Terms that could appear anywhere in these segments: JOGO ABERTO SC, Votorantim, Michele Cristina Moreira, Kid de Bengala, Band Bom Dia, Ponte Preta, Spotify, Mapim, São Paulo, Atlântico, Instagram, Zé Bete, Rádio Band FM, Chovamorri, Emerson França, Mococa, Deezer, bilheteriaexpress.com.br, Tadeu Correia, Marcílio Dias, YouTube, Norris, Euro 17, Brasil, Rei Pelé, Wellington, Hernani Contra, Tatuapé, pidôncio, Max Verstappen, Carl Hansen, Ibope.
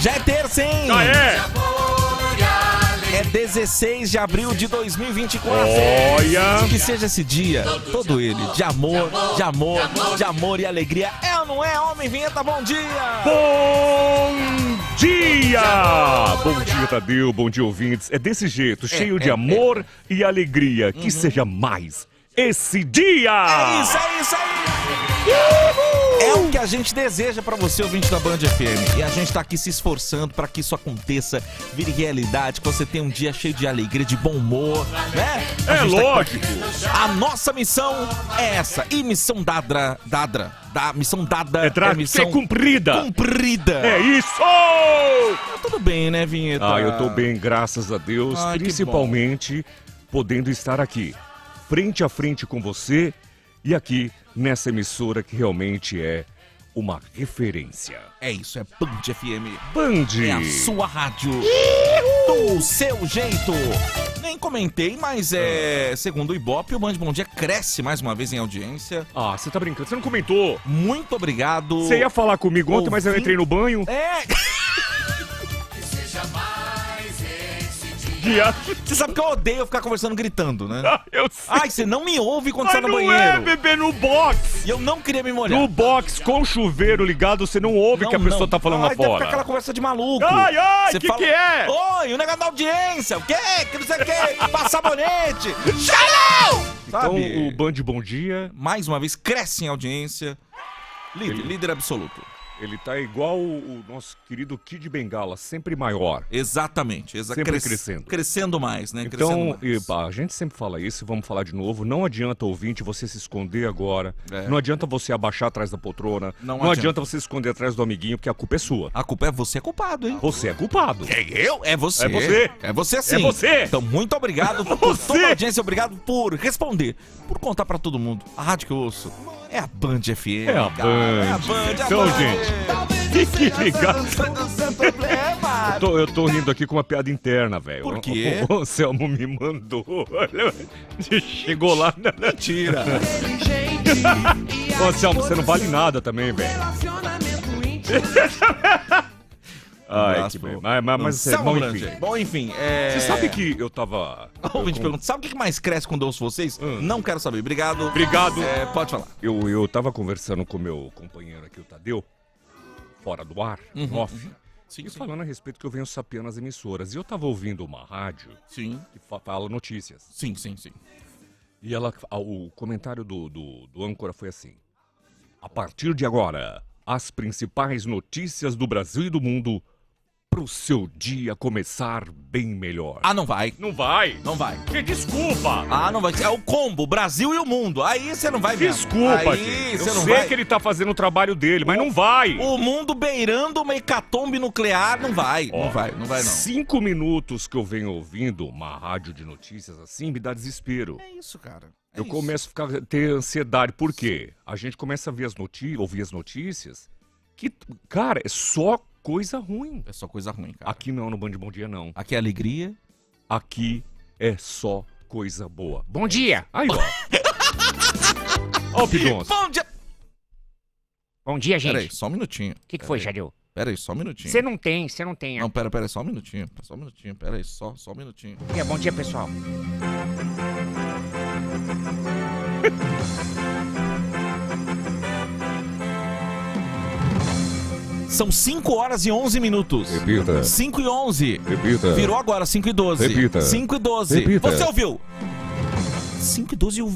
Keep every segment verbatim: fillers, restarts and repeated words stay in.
Já é terça, hein? Aê! É dezesseis de abril de dois mil e vinte e quatro. Olha! Que seja esse dia, todo ele, de amor, de amor, de amor, de amor e alegria. É ou não é? Homem Vinheta, bom dia! Bom dia! Bom dia, Tadeu, bom dia, ouvintes. É desse jeito, cheio é, de é, amor é. e alegria. Que uhum. seja mais esse dia! É isso, é isso, é isso! Uhul! É o que a gente deseja pra você, ouvinte da Band F M. E a gente tá aqui se esforçando pra que isso aconteça, vire realidade, que você tenha um dia cheio de alegria, de bom humor, né? A é lógico! Tá a nossa missão é essa. E missão dadra, dadra, da, missão dada é, tra- é missão... ser cumprida! Cumprida! É isso! Tá tudo bem, né, Vinheta? Ah, eu tô bem, graças a Deus. Ai, principalmente podendo estar aqui, frente a frente com você e aqui nessa emissora que realmente é uma referência. É isso, é Band F M. Band! É a sua rádio. Iuhu! Do seu jeito. Nem comentei, mas é... Segundo o Ibope, o Band Bom Dia cresce mais uma vez em audiência. Ah, você tá brincando. Você não comentou. Muito obrigado. Você ia falar comigo ontem, ouvinte... mas eu entrei no banho. É... Você sabe que eu odeio ficar conversando gritando, né? Ah, eu sei. Ai, você não me ouve quando você tá no banheiro. Não é, bebê, no box. E eu não queria me molhar. No box, com o chuveiro ligado, você não ouve o que a pessoa não. tá falando ai, lá fora. Ai, ficar aquela conversa de maluco. Ai, ai, o que, fala... que é? Oi, o negócio da audiência, o quê? Que não sei o quê, passar bonete. Shalom! Então, sabe, o Band Bom Dia, mais uma vez, cresce em audiência. Líder, Ele... líder absoluto. Ele tá igual o nosso querido Kid de Bengala, sempre maior. Exatamente. Exa- sempre cres- crescendo. Crescendo mais, né? Então, crescendo mais. A gente sempre fala isso, vamos falar de novo. Não adianta, ouvinte, você se esconder agora. É. Não adianta você abaixar atrás da poltrona. Não, não adianta. adianta você se esconder atrás do amiguinho, porque a culpa é sua. A culpa é você, é culpado, hein? Você é culpado. É eu? É você. É você. É você sim. É você. Então, muito obrigado por toda a audiência. Obrigado por responder, por contar pra todo mundo. A rádio que eu ouço é a Band F M. É a Band. É a Band. Então, gente. Que legal. Eu tô, eu tô rindo aqui com uma piada interna, velho. Por quê? O Anselmo me mandou. Chegou lá. Mentira. Ô, Anselmo, você não vale nada também, velho. Ai, nossa, que bem. Mas, mas, mas é, bom, enfim. Bom, enfim, é... Você sabe que eu tava... Eu com... pergunta, sabe o que mais cresce quando eu ouço vocês? Hum. Não quero saber. Obrigado. Obrigado. É, pode falar. Eu, eu tava conversando com o meu companheiro aqui, o Tadeu, fora do ar, uhum, off, uhum. Sim, e sim. falando a respeito que eu venho sapeando as emissoras. E eu tava ouvindo uma rádio sim. que fala notícias. Sim, sim, sim. E ela, o comentário do, do, do âncora foi assim. A partir de agora, as principais notícias do Brasil e do mundo... Pro seu dia começar bem melhor. Ah, não vai. Não vai. Não vai. Que desculpa. Ah, não vai. É o combo, Brasil e o mundo. Aí você não vai mesmo. Desculpa, aí, gente. Eu não sei vai. que ele tá fazendo o trabalho dele, mas o, não vai. O mundo beirando uma hecatombe nuclear, não vai. Ó, não vai, não vai não. Cinco minutos que eu venho ouvindo uma rádio de notícias assim me dá desespero. É isso, cara. É eu isso. começo a ficar, ter ansiedade. Por quê? A gente começa a ver as noti- ouvir as notícias que, cara, é só... coisa ruim. É só coisa ruim, cara. Aqui não, no Band Bom Dia, não. Aqui é alegria. Aqui é só coisa boa. Bom dia! Aí, ó. Ó o pidôncio. Bom dia! Bom dia, gente. Peraí, só um minutinho. O que, que foi, Jadeu? Peraí, só um minutinho. Você não tem, você não tem. Não, pera, pera, só um minutinho. Só um minutinho, peraí, só, só um minutinho. É, bom dia, pessoal. São cinco horas e onze minutos. Repita. cinco e onze. Repita. Virou agora, cinco e doze. Repita. cinco e doze. Repita. Você ouviu? cinco e doze, o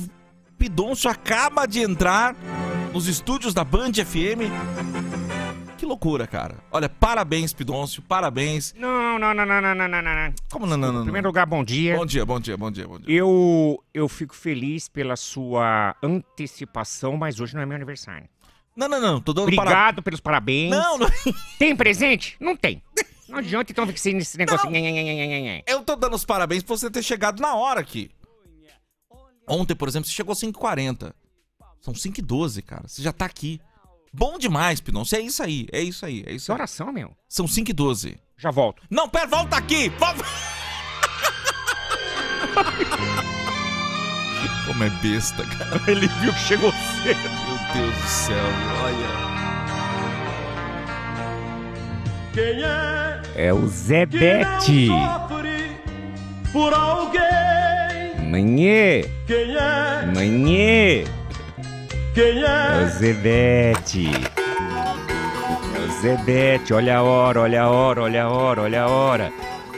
pidôncio acaba de entrar nos estúdios da Band F M. Que loucura, cara. Olha, parabéns, pidôncio, parabéns. Não, não, não, não, não, não, não, não. Como não, não, não? Em primeiro lugar, bom dia. Bom dia, bom dia, bom dia, bom dia. Eu, eu fico feliz pela sua antecipação, mas hoje não é meu aniversário. Não, não, não, tô dando parabéns. Obrigado para... pelos parabéns. Não, não. Tem presente? Não tem. Não adianta então ficar sem esse negócio. Eu tô dando os parabéns por você ter chegado na hora aqui. Ontem, por exemplo, você chegou às cinco e quarenta. São cinco e doze, cara. Você já tá aqui. Bom demais, Pidôncio. É isso aí, é isso aí, é isso aí. Que oração, meu? São cinco e doze. Já volto. Não, pera, volta aqui! Volta... Como é besta, cara. Ele viu que chegou cedo. Meu Deus do céu, olha. Quem é? É o Zé Bete. Por alguém. Manhê. Quem é? Manhê. Quem é? É o Zé Bete. É o Zé Bete. Olha a hora, olha a hora, olha a hora, olha a hora.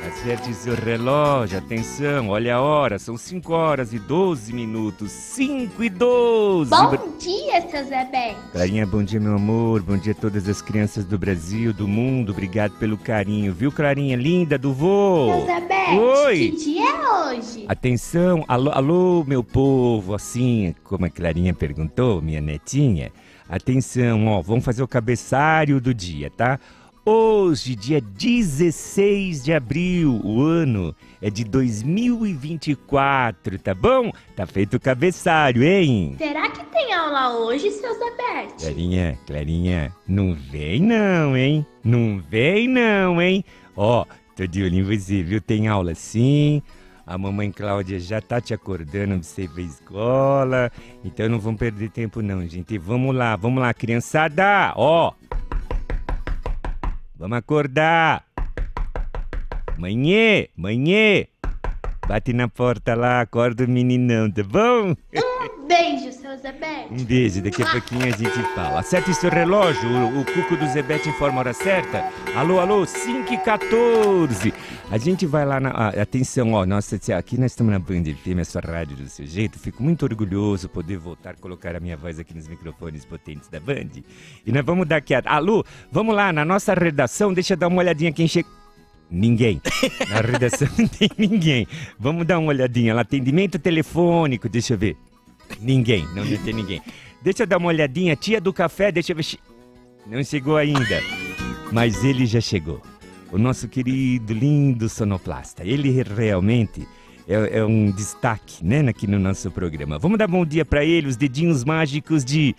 Acerte seu relógio, atenção, olha a hora, são cinco horas e doze minutos, cinco e doze. Bom dia, seu Zé Bete. Clarinha, bom dia, meu amor, bom dia a todas as crianças do Brasil, do mundo, obrigado pelo carinho, viu, Clarinha, linda, do vô? Seu Zé Bete, oi. Que dia é hoje? Atenção, alô, alô, meu povo, assim, como a Clarinha perguntou, minha netinha, atenção, ó, vamos fazer o cabeçário do dia, tá? Hoje, dia dezesseis de abril, o ano é de dois mil e vinte e quatro, tá bom? Tá feito o cabeçalho, hein? Será que tem aula hoje, seu Zé Bete? Clarinha, Clarinha, não vem não, hein? Não vem não, hein? Ó, tô de olho em você, viu? Tem aula sim, a mamãe Cláudia já tá te acordando pra você ir pra escola, então não vamos perder tempo não, gente. Vamos lá, vamos lá, criançada, ó! Vamos acordar! Manhê! Manhê! Bate na porta lá, acorda o meninão, tá bom? Um beijo, seu Zé Bete! Um beijo, daqui a pouquinho a gente fala. Acerta o seu relógio, o, o cuco do Zé Bete informa a hora certa. Alô, alô, cinco e quatorze! A gente vai lá na... Ah, atenção, ó, nossa, aqui nós estamos na Band F M, a sua rádio do seu jeito. Fico muito orgulhoso poder voltar a colocar a minha voz aqui nos microfones potentes da Band. E nós vamos dar aqui a... Alô, vamos lá, na nossa redação, deixa eu dar uma olhadinha quem chega... Ninguém. Na redação não tem ninguém. Vamos dar uma olhadinha lá. Atendimento telefônico, deixa eu ver. Ninguém, não, não tem ninguém. Deixa eu dar uma olhadinha. Tia do café, deixa eu ver. Não chegou ainda. Mas ele já chegou. O nosso querido, lindo sonoplasta. Ele realmente é, é um destaque, né, aqui no nosso programa. Vamos dar bom dia pra ele, os dedinhos mágicos de...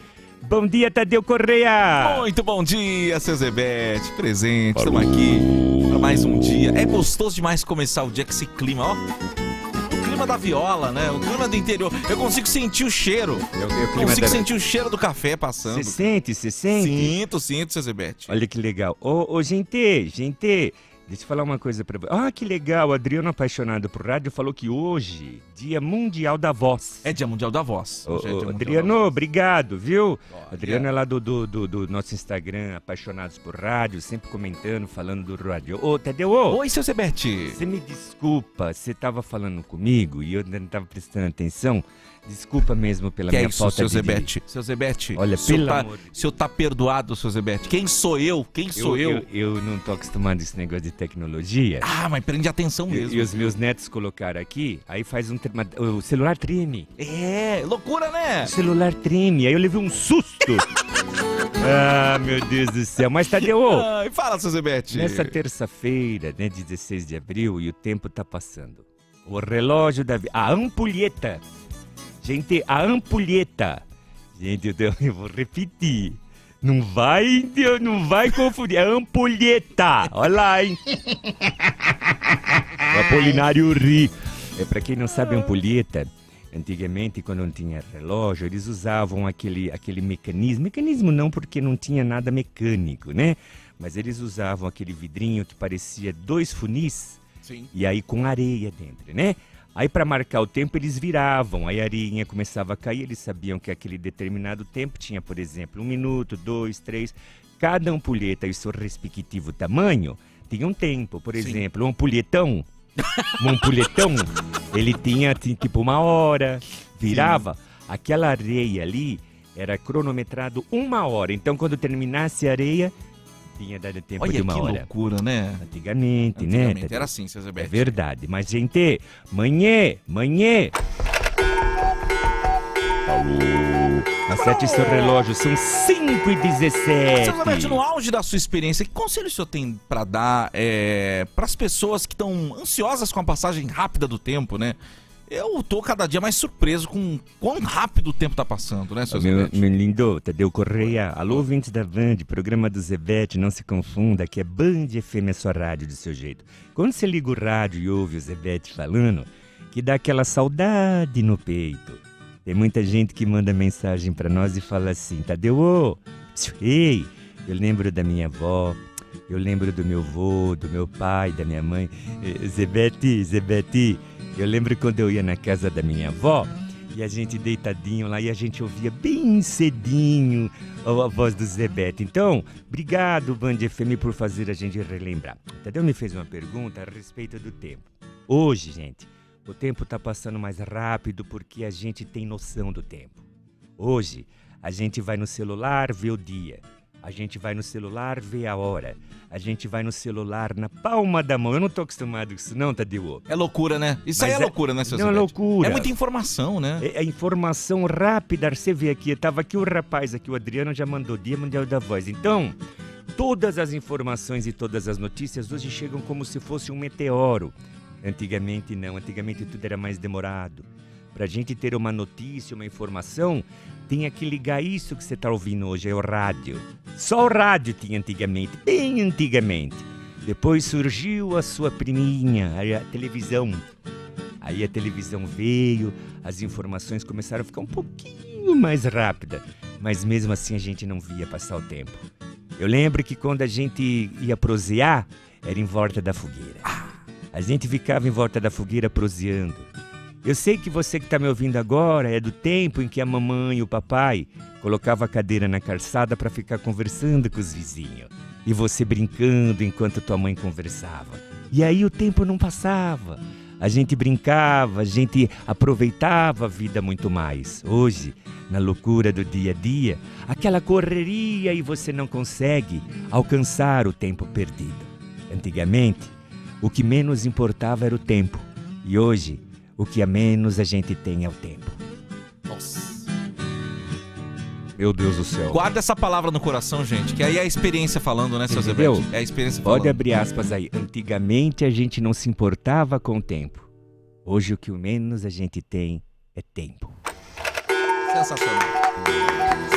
Bom dia, Tadeu Correia! Muito bom dia, seu Zé Bete, presente, estamos aqui para mais um dia. É gostoso demais começar o dia com esse clima, ó. O clima da viola, né? O clima do interior. Eu consigo sentir o cheiro. Eu, eu consigo da... sentir o cheiro do café passando. Você sente, você sente? Sinto, sinto, seu Zé Bete. Olha que legal. Ô, ô, gente, gente... Deixa eu falar uma coisa pra você. Ah, que legal, o Adriano, apaixonado por rádio, falou que hoje, dia mundial da voz. É dia mundial da voz. Ô, é dia Adriano, da voz. Obrigado, viu? Ó, Adriano é lá do, do, do, do nosso Instagram, apaixonados por rádio, sempre comentando, falando do rádio. Ô, Tadeu! Ô. Oi, seu Zé Bete. Você me desculpa, você tava falando comigo e eu não tava prestando atenção. Desculpa mesmo pela que minha é isso, falta seu Zé Bete. Seu Zé Bete, olha, se pelo eu tá, amor de... se eu tá perdoado, seu Zé Bete. Quem sou eu? Quem sou eu? Eu, eu, eu não tô acostumado a esse negócio de tecnologia. Ah, mas prende atenção mesmo. E, e os meus netos colocaram aqui, aí faz um... O celular treme. É, loucura, né? O celular treme, aí eu levei um susto. Ah, meu Deus do céu. Mas, Tadeu, ah, fala, seu Zé Bete. Nessa terça-feira, né, dezesseis de abril, e o tempo tá passando. O relógio da... A ampulheta. Gente, a ampulheta. Gente, eu, eu vou repetir. Não vai, não vai confundir. É ampulheta. Olha lá, hein? O Apolinário ri. É, pra quem não sabe, ampulheta, antigamente, quando não tinha relógio, eles usavam aquele, aquele mecanismo. Mecanismo não, porque não tinha nada mecânico, né? Mas eles usavam aquele vidrinho que parecia dois funis. Sim. E aí com areia dentro, né? Aí para marcar o tempo eles viravam, aí a areinha começava a cair, eles sabiam que aquele determinado tempo tinha, por exemplo, um minuto, dois, três. Cada ampulheta e seu respectivo tamanho tinha um tempo, por exemplo, sim, um ampulhetão, um ampulhetão, ele tinha tipo uma hora, virava, sim, aquela areia ali era cronometrado uma hora, então quando terminasse a areia... Tinha dado tempo. Olha, de uma que hora. Loucura, né? Antigamente, Antigamente né? Era assim, seu Zé Bete. É verdade. Mas, gente, manhê, manhê. Alô. Acerte seu relógio, são cinco e dezessete. Seu Zé Bete, no auge da sua experiência, que conselho o senhor tem pra dar é, pras pessoas que estão ansiosas com a passagem rápida do tempo, né? Eu tô cada dia mais surpreso com quão rápido o tempo tá passando, né, seu Zé Bete? Meu lindo, Tadeu Correia. Alô, ouvintes da Band, programa do Zé Bete, não se confunda, que é Band F M, é sua rádio do seu jeito. Quando você liga o rádio e ouve o Zé Bete falando, que dá aquela saudade no peito. Tem muita gente que manda mensagem pra nós e fala assim, Tadeu, ô, ei, eu lembro da minha avó, Eu lembro do meu avô, do meu pai, da minha mãe. Zebete, Zebete. Eu lembro quando eu ia na casa da minha avó e a gente deitadinho lá e a gente ouvia bem cedinho a voz do Zebete. Então, obrigado, Band F M, por fazer a gente relembrar. O Tadeu me fez uma pergunta a respeito do tempo. Hoje, gente, o tempo está passando mais rápido porque a gente tem noção do tempo. Hoje, a gente vai no celular ver o dia. A gente vai no celular ver a hora. A gente vai no celular na palma da mão. Eu não tô acostumado com isso não, Tadeu. É loucura, né? Isso Mas aí é a... loucura, né, seu Não, é loucura. É muita informação, né? É, é informação rápida. Você vê aqui, eu tava aqui o rapaz, aqui o Adriano, já mandou Dia Mundial da Voz. Então, todas as informações e todas as notícias hoje chegam como se fosse um meteoro. Antigamente não, antigamente tudo era mais demorado. Pra gente ter uma notícia, uma informação... Tinha que ligar isso que você está ouvindo hoje, é o rádio. Só o rádio tinha antigamente, bem antigamente. Depois surgiu a sua priminha, a televisão. Aí a televisão veio, as informações começaram a ficar um pouquinho mais rápida. Mas mesmo assim a gente não via passar o tempo. Eu lembro que quando a gente ia prosear, era em volta da fogueira. A gente ficava em volta da fogueira proseando. Eu sei que você que está me ouvindo agora é do tempo em que a mamãe e o papai colocavam a cadeira na calçada para ficar conversando com os vizinhos. E você brincando enquanto tua mãe conversava. E aí o tempo não passava. A gente brincava, a gente aproveitava a vida muito mais. Hoje, na loucura do dia a dia, aquela correria e você não consegue alcançar o tempo perdido. Antigamente, o que menos importava era o tempo. E hoje... O que a menos a gente tem é o tempo. Nossa. Meu Deus do céu. Guarda essa palavra no coração, gente, que aí é a experiência falando, né, seu Zé Beto? É a experiência falando. Pode abrir aspas aí. Antigamente a gente não se importava com o tempo. Hoje o que o menos a gente tem é tempo. Sensacional.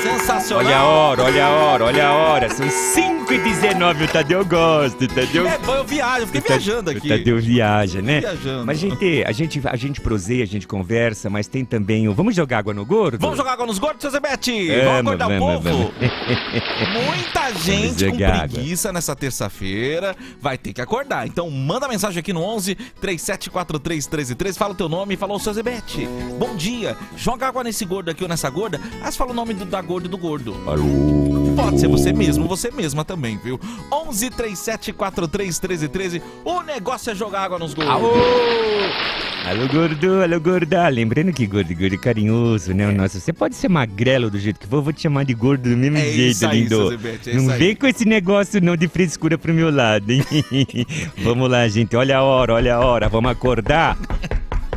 Sensacional. Olha a hora, olha a hora, olha a hora. São cinco e dezenove, o Tadeu gosta, o Tadeu... É, eu viajo, eu fiquei Tadeu, viajando aqui. O Tadeu viaja, né? Viajando. Mas, gente, a gente, a gente proseia, a gente conversa, mas tem também o... Vamos jogar água no gordo? Vamos jogar água nos gordos, seu Zé Bete! É, vamos acordar o povo! Muita gente com preguiça água. Nessa terça-feira vai ter que acordar. Então, manda mensagem aqui no onze, três sete quatro três, um três um três. Fala o teu nome e fala o seu Zé Bete. Bom dia, joga água nesse gordo aqui ou nessa gorda. Mas fala o nome do, da gorda e do gordo. Alô. Pode ser você mesmo, você mesma também, viu? onze, três sete quatro três, um três um três. O negócio é jogar água nos gordos. Alô, alô gordo, alô gorda. Lembrando que gordo, gordo é carinhoso, né? É. Nossa, você pode ser magrelo do jeito que for, eu vou te chamar de gordo do mesmo é jeito, isso aí, lindo. Zebete, é não vem com esse negócio não de frescura pro meu lado, hein? Vamos lá, gente. Olha a hora, olha a hora. Vamos acordar.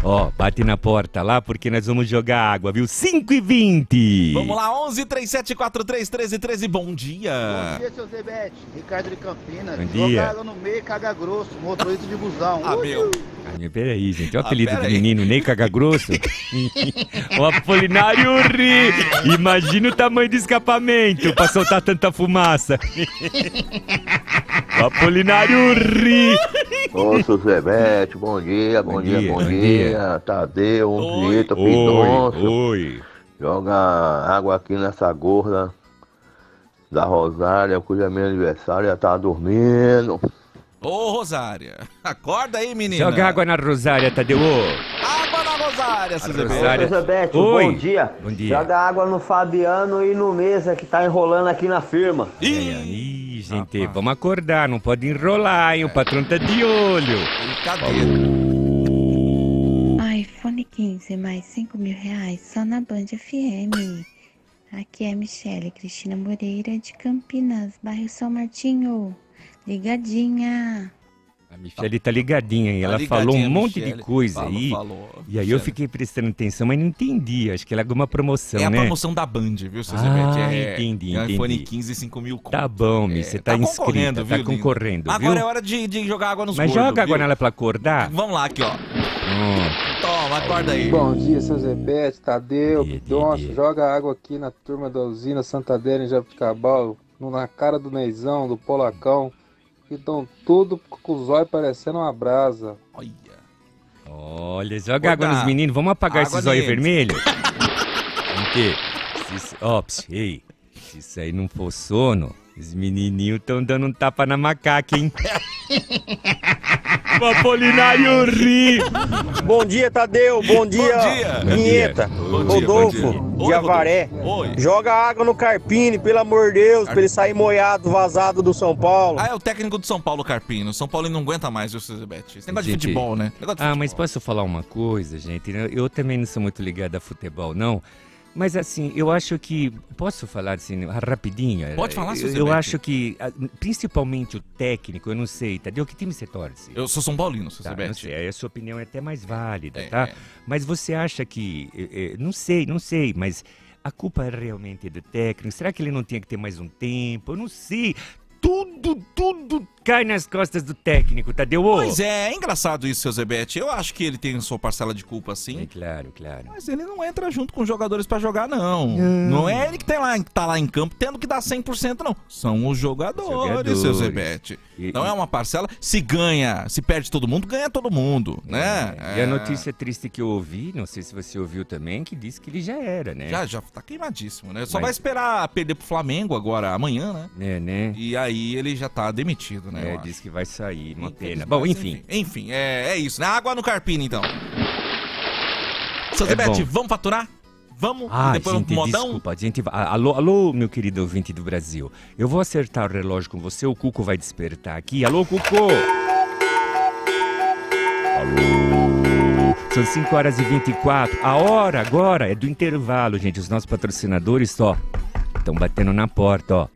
Ó, oh, bate na porta lá porque nós vamos jogar água, viu? cinco e vinte! Vamos lá, onze, três sete quatro três, um três um três. Bom dia! Bom dia, seu Zé Bete. Ricardo de Campinas. Bom dia. Jogar água no meio, caga grosso, motorista de busão. Ah, meu. Ah, meu, peraí, gente. Olha o ah, apelido do menino, Ney Caga Grosso. O Apolinário Ri. Imagina o tamanho do escapamento pra soltar tanta fumaça. O Apolinário Ri. Ô, seu Zé Bete, bom dia, bom, bom dia, dia, bom dia. dia. Tadeu, um Vieta, pidôncio. Oi. Joga água aqui nessa gorda da Rosária, cuja minha aniversário já tá dormindo. Ô, Rosária, acorda aí, menina. Joga água na Rosária, Tadeu. Água na Rosária, seu Zé Bete. Seu Zé Bete, bom dia. Bom dia. Joga água no Fabiano e no Mesa, que tá enrolando aqui na firma. Ih, Ih gente, rapaz. Vamos acordar, não pode enrolar, hein? O é. patrão tá de olho. Cadê? iPhone quinze, mais cinco mil reais, só na Band F M. Aqui é a Michele Cristina Moreira, de Campinas, bairro São Martinho. Ligadinha. A Michele tá ligadinha, hein? Ela tá falou um monte Michele. de coisa falou, aí. Falou, e aí Michele. eu fiquei prestando atenção, mas não entendi. Acho que ela é alguma promoção, é né? É a promoção da Band, viu, seu Zé Bete? Ah, é, entendi, é, entendi. iPhone quinze, cinco mil conto. Tá bom, Mi, você é, tá, tá inscrita, tá concorrendo, viu? Agora é hora de, de jogar água nos gordos. Mas joga água nela pra acordar. Vamos lá, aqui, ó. Hum. Toma, acorda aí. Bom dia, seu Zé Bete, Tadeu, Pidôncio. Joga água aqui na turma da usina Santa Adélia, em Jabuticabal. Na cara do Neizão, do Polacão, que estão tudo com os olhos parecendo uma brasa. Olha, olha, joga Vou água dar. nos meninos, vamos apagar água esses olhos vermelhos? Ó, oh, ei, se isso aí não for sono, Esses menininhos estão dando um tapa na macaca, hein? O Apolinário ri. Bom dia, Tadeu. Bom dia, Vinheta. Rodolfo de Avaré. Oi. Joga água no Carpini, pelo amor de Deus, Car... pra ele sair moiado, vazado do São Paulo. Ah, é o técnico do São Paulo, Carpini. O São Paulo não aguenta mais, viu, Cezebete? Esse negócio gente... de futebol, né? De ah, futebol. Mas posso falar uma coisa, gente? Eu também não sou muito ligado a futebol, não. Mas assim, eu acho que... Posso falar assim, rapidinho? Pode falar, Cezebete. Eu acho que, principalmente o técnico, eu não sei, Tadeu, que time você torce? Eu sou São Paulino, Cezebete. Tá, não sei, a sua opinião é até mais válida, é, tá? É. Mas você acha que... Não sei, não sei, mas a culpa é realmente do técnico? Será que ele não tinha que ter mais um tempo? Eu não sei... Tudo, tudo cai nas costas do técnico, Tadeu. Pois é, é engraçado isso, seu Zebete. Eu acho que ele tem sua parcela de culpa, sim. É claro, claro. Mas ele não entra junto com os jogadores pra jogar, não. Hum. Não é ele que tem lá, tá lá em campo tendo que dar cem por cento, não. São os jogadores, jogadores. seu Zebete. E, não e... é uma parcela. Se ganha, se perde todo mundo, ganha todo mundo, é, né? É. E a notícia triste que eu ouvi, não sei se você ouviu também, que disse que ele já era, né? Já, já tá queimadíssimo, né? Só Mas... vai esperar perder pro Flamengo agora, amanhã, né? É, né? E aí aí ele já tá demitido, né? É, diz que vai sair, uma pena. Bom, enfim. Enfim, é, é isso, né? Água no Carpini, então. Seu Zebete, vamos faturar? Vamos? Ah, depois gente, um modão? Desculpa, gente. Alô, alô, meu querido ouvinte do Brasil. Eu vou acertar o relógio com você, o Cuco vai despertar aqui. Alô, Cuco! Alô! São cinco horas e vinte e quatro. A hora agora é do intervalo, gente. Os nossos patrocinadores, ó, estão batendo na porta, ó.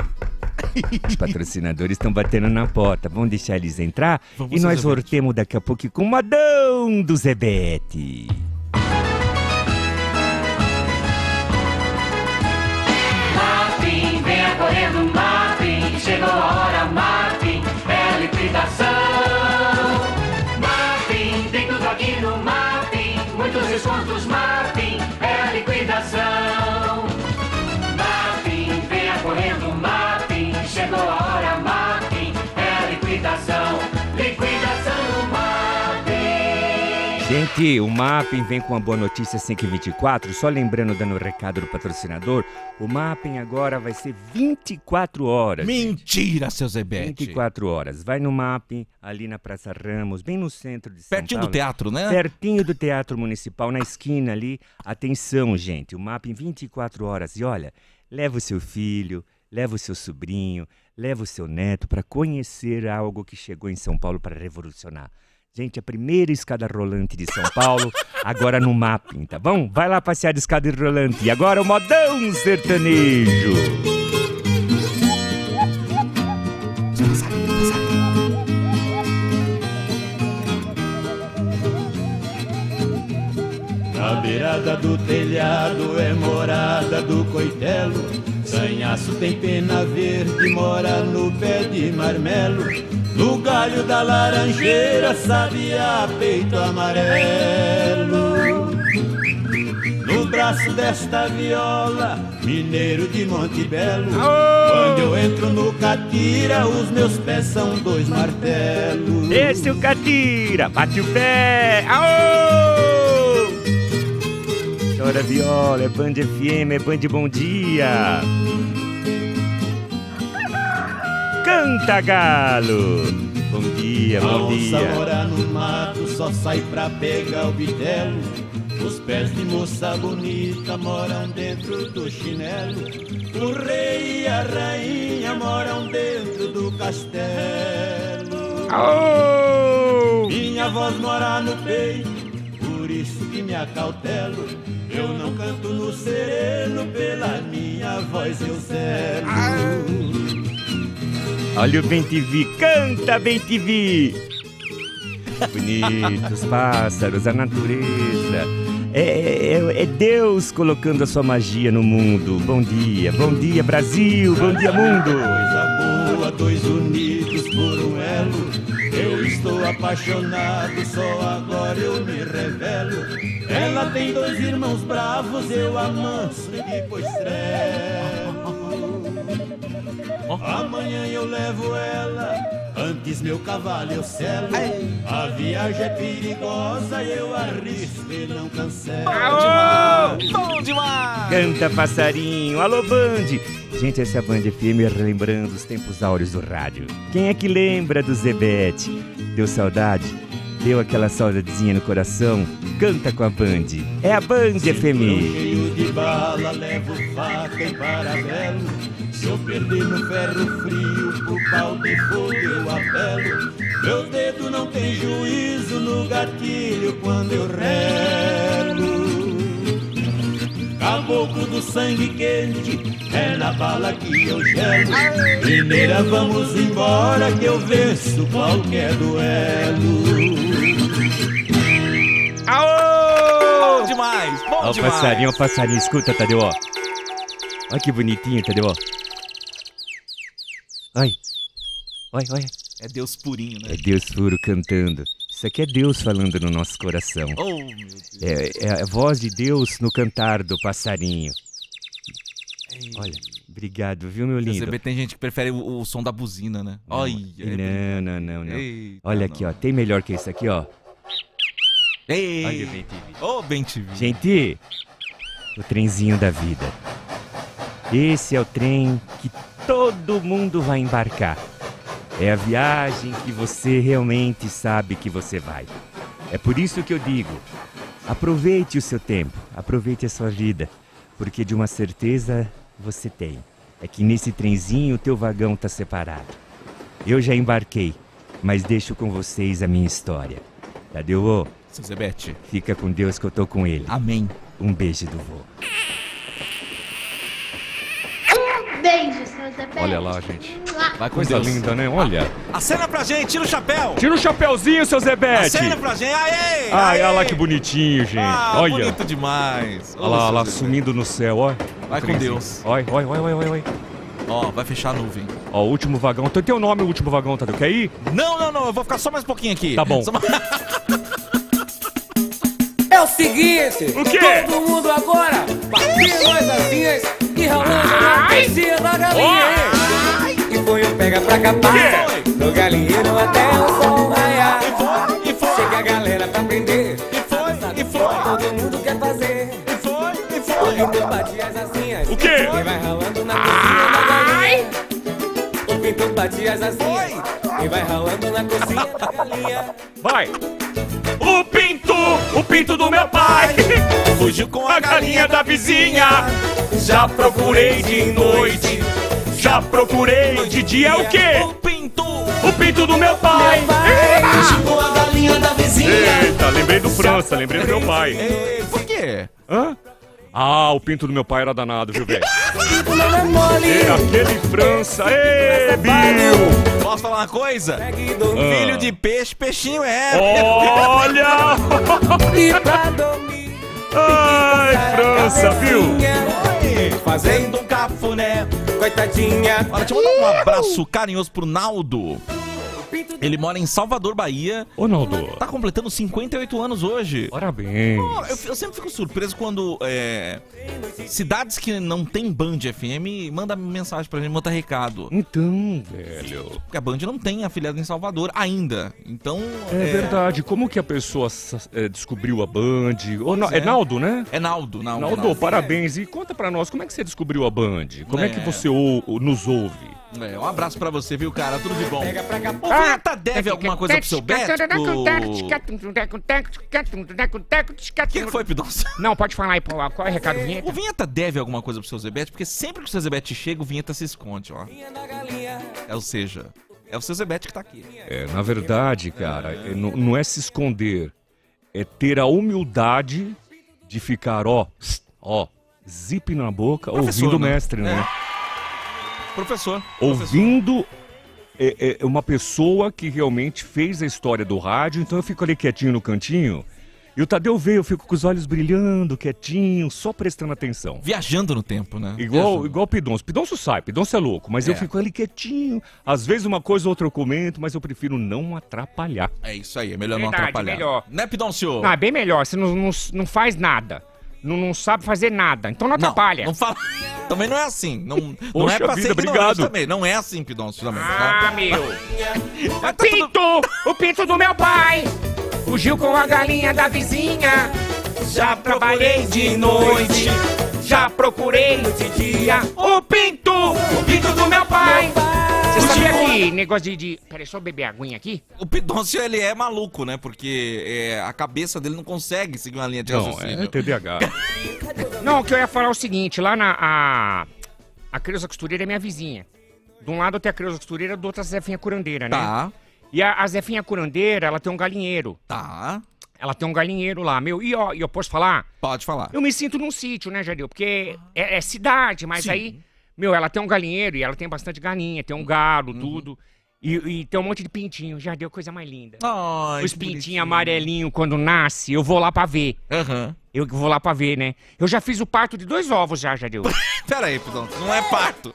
Os patrocinadores estão batendo na porta. Vamos deixar eles entrar. Vamos e nós sortemos daqui a pouco com o Madão do Zebete. Mapim, venha correndo, Mapim. Chegou a hora, Mapim. É a liquidação. Mapim, tem tudo aqui no Mapim. Muitos descontos, Mapim. É a liquidação. Mapim, venha correndo, Mapim. Chegou a hora, Mapim, é a liquidação, liquidação do Mapim. Gente, o Mapim vem com uma boa notícia cinco e vinte e quatro, só lembrando, dando o recado do patrocinador, o Mapim agora vai ser vinte e quatro horas. Mentira, gente. Seu Zebete. vinte e quatro horas, vai no Mapim, ali na Praça Ramos, bem no centro de São Paulo. Pertinho do teatro, né? Pertinho do Teatro Municipal, na esquina ali. Atenção, gente, o Mapim vinte e quatro horas, e olha, leva o seu filho... Leva o seu sobrinho, leva o seu neto para conhecer algo que chegou em São Paulo para revolucionar. Gente, a primeira escada rolante de São Paulo, agora no Mapim, tá bom? Vai lá passear de escada rolante. E agora o modão sertanejo. Na beirada do telhado é morada do coitelo. Sanhaço tem pena verde, mora no pé de marmelo. No galho da laranjeira, sabiá, peito amarelo. No braço desta viola, mineiro de Monte Belo. Quando eu entro no catira, os meus pés são dois martelos. Esse é o catira, bate o pé, aô! Chora viola, é Band F M, é Band Bom Dia. Canta, galo. Bom dia, bom dia. A onça mora no mato, só sai pra pegar o bitelo. Os pés de moça bonita moram dentro do chinelo. O rei e a rainha moram dentro do castelo. Aô! Minha voz mora no peito, por isso que me acautelo. Eu não canto no sereno, pela minha voz eu zelo. Ah. Olha o Bem T V, canta Bem T V. Bonitos pássaros, a natureza. É, é, é Deus colocando a sua magia no mundo. Bom dia, bom dia Brasil, bom dia mundo. Coisa boa, dois unidos por um elo. Eu estou apaixonado, só agora eu me revelo. Ela tem dois irmãos bravos, eu amanso e depois trelo. Amanhã eu levo ela, antes meu cavalo eu selo. A viagem é perigosa, eu arrisco e não cancelo. Bom demais! Bom demais! Canta passarinho, alô Band! Gente, essa é a Band F M relembrando os tempos áureos do rádio. Quem é que lembra do Zebete? Deu saudade? Deu aquela saudadezinha no coração? Canta com a Band. É a Band F M. Cheio de bala, levo faca e parabelo. Se eu perder no ferro frio, pro pau de fogo eu apelo. Meu dedo não tem juízo no gatilho quando eu rego. Caboclo do sangue quente, é na bala que eu gelo. Primeira vamos embora que eu venço qualquer duelo. Aô! Bom demais, bom ó, demais. Ó o passarinho, ó o passarinho, escuta, Tadeu, ó. Olha que bonitinho, Tadeu, ó. Ai, olha, olha. É Deus purinho, né? É Deus puro cantando. Isso aqui é Deus falando no nosso coração. Oh, meu Deus. É, é a voz de Deus no cantar do passarinho. Olha, obrigado, viu, meu lindo? Você tem gente que prefere o, o som da buzina, né? Não, olha, não, não, não, não. Eita, olha aqui, não. Ó, tem melhor que isso aqui, ó. Ei! Olha o Ben T V. Ô, Ben T V. Gente, o trenzinho da vida. Esse é o trem que todo mundo vai embarcar. É a viagem que você realmente sabe que você vai. É por isso que eu digo, aproveite o seu tempo, aproveite a sua vida. Porque de uma certeza você tem, é que nesse trenzinho o teu vagão está separado. Eu já embarquei, mas deixo com vocês a minha história. Tadeu, ô, seu Zebete, fica com Deus que eu tô com ele. Amém. Um beijo do vô. Um beijo, seu Zebete. Olha lá, gente. Vai com coisa Deus. Linda, né? Olha. Acena pra gente, tira o chapéu. Tira o chapéuzinho, seu Zebete. Acena pra gente, aê, aê. Ai, olha lá que bonitinho, gente. Ah, olha. Bonito demais. Olha lá, lá sumindo no céu, ó. Vai com Deus. Olha, olha, olha, olha, olha. Ó, vai fechar a nuvem. Ó, o último vagão. Tem teu nome, o último vagão, Tadeu. Quer ir? Não, não, não, eu vou ficar só mais um pouquinho aqui. Tá bom. Só... É o seguinte. O quê? Todo mundo agora batendo as asinhas e ralando na pezinha da galinha, hein? Foi o pega pra capar, no galinheiro até o sol raiar. E foi, e foi, chega a galera pra aprender. E foi, e foi, todo mundo quer fazer. E foi, e foi, o pintor batia as asinhas. O quê? E vai ralando na cozinha da galinha. O pintor batia as asinhas e vai ralando na cozinha da galinha. Vai! O pinto, o pinto do meu pai fugiu com a galinha da vizinha. Já procurei de noite, já procurei de dia o quê? O pinto, o pinto do meu pai. Fugiu com a galinha da vizinha. Eita, lembrei do França, lembrei do meu pai. Por quê? Hã? Ah, o pinto do meu pai era danado, viu, velho? É aquele França. Ei, Bill! Posso falar uma coisa? Ah. Filho de peixe, peixinho é. Olha! Ai, França, viu? Fazendo um cafuné, coitadinha. Olha, deixa eu mandar um abraço carinhoso pro Naldo. Ele mora em Salvador, Bahia. Ô, Naldo, tá completando cinquenta e oito anos hoje. Parabéns. Eu, eu sempre fico surpreso quando é, cidades que não tem Band F M mandam mensagem pra gente, manda recado. Então, velho, porque a Band não tem afiliado em Salvador ainda. Então É, é... verdade, como que a pessoa é, descobriu a Band? Ou, é, é Naldo, né? É Naldo, Naldo, Naldo, Naldo parabéns, é. E conta pra nós, como é que você descobriu a Band? Como é, é que você ou, nos ouve? É, um abraço pra você, viu, cara? Tudo de bom. O Veta deve alguma coisa pro seu Beto? O que foi, Pidôncio? Não, pode falar aí, Paulo. Qual é o recado do Vinheta? O Vinheta deve alguma coisa pro seu Zebete, porque sempre que o seu Zebete chega, o Vinheta se esconde, ó. Ou seja, é o seu Zebete que tá aqui. É, na verdade, cara, é. Não, não é se esconder. É ter a humildade de ficar, ó, ó, zip na boca, professor, ouvindo o mestre, né? né? É. Professor. Ouvindo é, é, uma pessoa que realmente fez a história do rádio, então eu fico ali quietinho no cantinho. E o Tadeu vê, eu fico com os olhos brilhando, quietinho, só prestando atenção. Viajando no tempo, né? Igual, igual o Pidôncio. Pidôncio sai, Pidôncio é louco, mas é. eu fico ali quietinho. Às vezes uma coisa ou outra eu comento, mas eu prefiro não atrapalhar. É isso aí, é melhor Verdade, não atrapalhar. Melhor. Né, Pidôncio? Não, é bem melhor, você não, não, não faz nada. Não, não sabe fazer nada, então não atrapalha. Não, não fala... Também não é assim. Não, não é pra vida, ser obrigado. Também. Não é assim, Pidôncio. Também. Ah, meu. O pinto, o pinto do meu pai fugiu com a galinha da vizinha. Já trabalhei de noite, já procurei esse dia o pinto, o pinto do meu pai. Você sabe aquele negócio de... de... Peraí, só beber aguinha aqui. O pidôncio, ele é maluco, né? Porque é, a cabeça dele não consegue seguir uma linha de raciocínio. Não, é T D A H. Não, o que eu ia falar é o seguinte, lá na... A, a Creuza costureira é minha vizinha. De um lado tem a Creuza costureira, do outro a Zefinha curandeira, né? Tá. E a, a Zefinha curandeira, ela tem um galinheiro. Tá. Ela tem um galinheiro lá, meu. E ó, eu posso falar? Pode falar. Eu me sinto num sítio, né, Jadil? Porque é, é cidade, mas sim, aí... Meu, ela tem um galinheiro e ela tem bastante galinha, tem um galo, uhum, tudo. E, e tem um monte de pintinho, já deu coisa mais linda. Ai, os pintinhos amarelinhos, quando nasce, eu vou lá pra ver. Aham. Uhum. Eu que vou lá pra ver, né? Eu já fiz o parto de dois ovos já, já deu. Pera aí, Pidão, não é parto.